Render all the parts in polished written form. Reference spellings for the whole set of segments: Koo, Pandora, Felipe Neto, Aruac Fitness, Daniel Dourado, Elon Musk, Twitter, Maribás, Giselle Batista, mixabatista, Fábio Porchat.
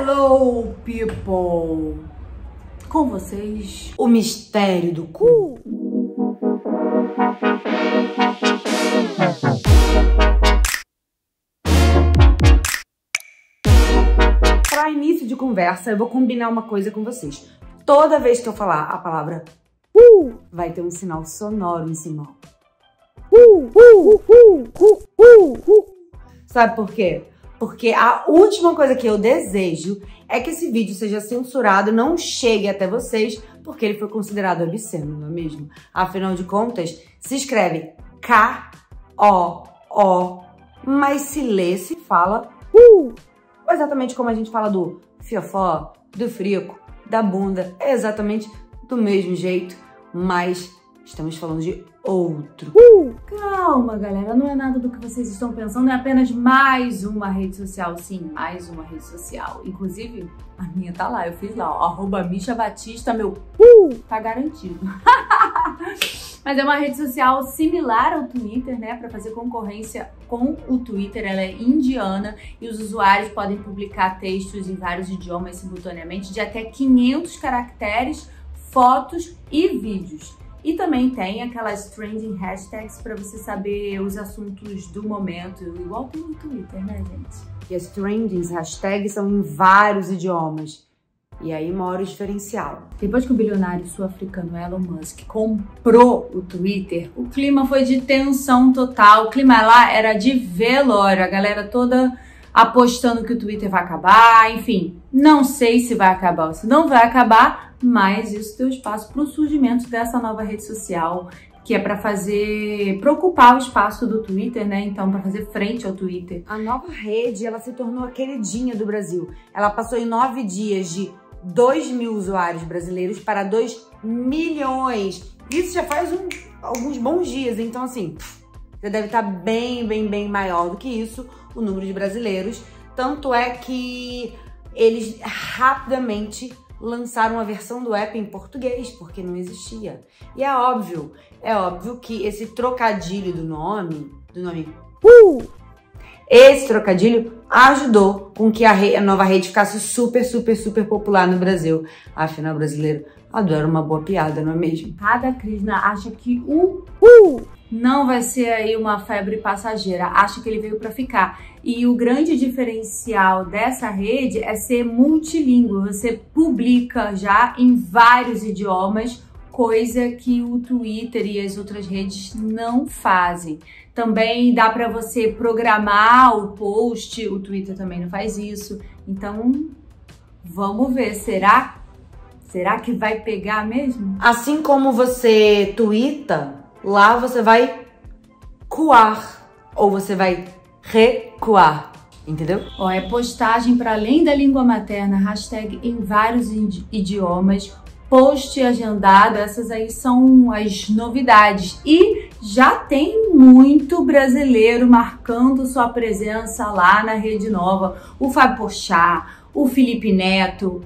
Hello, people! Com vocês, o mistério do Koo. Para início de conversa, eu vou combinar uma coisa com vocês. Toda vez que eu falar a palavra Koo, vai ter um sinal sonoro em cima. Sabe por quê? Porque a última coisa que eu desejo é que esse vídeo seja censurado, não chegue até vocês, porque ele foi considerado obsceno, não é mesmo? Afinal de contas, se escreve K-O-O, mas se lê, se fala exatamente como a gente fala do fiofó, do frico, da bunda, é exatamente do mesmo jeito, mas estamos falando de outro. Calma, galera, não é nada do que vocês estão pensando, é apenas mais uma rede social, sim, mais uma rede social. Inclusive, a minha tá lá, eu fiz lá, ó, @mixabatista, meu tá garantido. Mas é uma rede social similar ao Twitter, né, para fazer concorrência com o Twitter. Ela é indiana e os usuários podem publicar textos em vários idiomas simultaneamente, de até 500 caracteres, fotos e vídeos. E também tem aquelas trending hashtags para você saber os assuntos do momento, igual tem no Twitter, né, gente? E as trending hashtags são em vários idiomas. E aí mora o diferencial. Depois que o bilionário sul-africano Elon Musk comprou o Twitter, o clima foi de tensão total. O clima lá era de velório, a galera toda apostando que o Twitter vai acabar, enfim. Não sei se vai acabar ou se não vai acabar, mas isso deu espaço para o surgimento dessa nova rede social, que é para ocupar o espaço do Twitter, né? Então, para fazer frente ao Twitter. A nova rede, ela se tornou a queridinha do Brasil. Ela passou em 9 dias de 2 mil usuários brasileiros para 2 milhões. Isso já faz alguns bons dias, então assim, já deve estar bem maior do que isso, o número de brasileiros. Tanto é que eles rapidamente lançaram a versão do app em português, porque não existia. E é óbvio que esse trocadilho do nome esse trocadilho ajudou com que a nova rede ficasse super popular no Brasil. Afinal, o brasileiro adora uma boa piada, não é mesmo? Cada Krishna acha que o não vai ser aí uma febre passageira, acha que ele veio para ficar. E o grande diferencial dessa rede é ser multilíngue. Você publica já em vários idiomas, coisa que o Twitter e as outras redes não fazem. Também dá para você programar o post, o Twitter também não faz isso. Então, vamos ver, será que vai pegar mesmo? Assim como você twita, lá você vai coar ou você vai recuar, entendeu? Ó, é postagem para além da língua materna, hashtag em vários idiomas, post agendado, essas aí são as novidades. E já tem muito brasileiro marcando sua presença lá na rede nova. O Fábio Porchat, o Felipe Neto,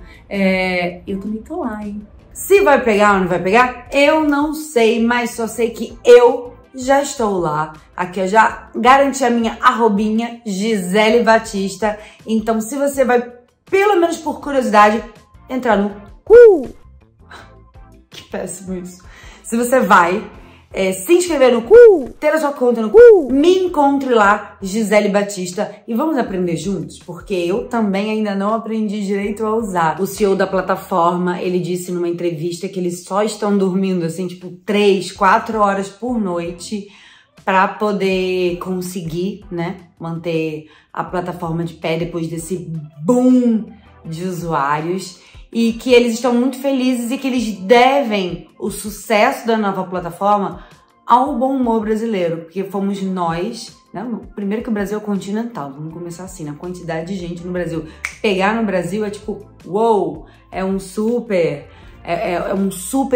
eu também tô lá, hein? Se vai pegar ou não vai pegar, eu não sei, mas só sei que eu já estou lá. Aqui eu já garanti a minha arrobinha, Giselle Batista. Então, se você vai, pelo menos por curiosidade, entrar no Koo, que péssimo isso. Se você vai se inscrever no Koo, ter a sua conta no Koo, me encontre lá, Giselle Batista, e vamos aprender juntos, porque eu também ainda não aprendi direito a usar. O CEO da plataforma, ele disse numa entrevista que eles só estão dormindo, assim, tipo, 3, 4 horas por noite pra poder conseguir, né, manter a plataforma de pé depois desse boom de usuários. E que eles estão muito felizes e que eles devem o sucesso da nova plataforma ao bom humor brasileiro, porque fomos nós, né? Primeiro que o Brasil é continental, vamos começar assim, na quantidade de gente no Brasil. Pegar no Brasil é tipo, uou, é um super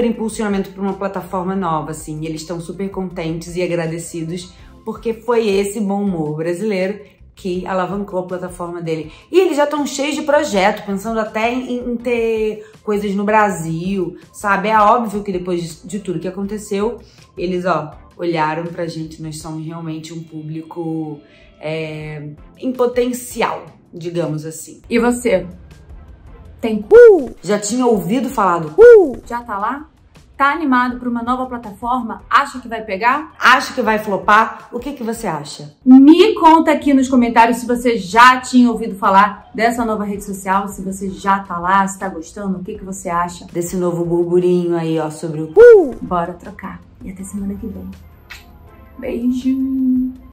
impulsionamento para uma plataforma nova, assim. E eles estão super contentes e agradecidos, porque foi esse bom humor brasileiro que alavancou a plataforma dele. E eles já estão cheios de projeto, pensando até em ter coisas no Brasil, sabe? É óbvio que depois de tudo que aconteceu, eles, ó, olharam pra gente. Nós somos realmente um público em potencial, digamos assim. E você? tem Koo, já tinha ouvido falar do Koo, já tá lá? Tá animado para uma nova plataforma? Acha que vai pegar? Acha que vai flopar? O que que você acha? Me conta aqui nos comentários se você já tinha ouvido falar dessa nova rede social, se você já tá lá, se tá gostando, o que que você acha desse novo burburinho aí, ó, sobre o Koo. Bora trocar. E até semana que vem. Beijo!